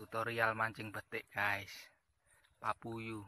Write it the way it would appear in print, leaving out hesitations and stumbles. Tutorial mancing betik guys, papuyu.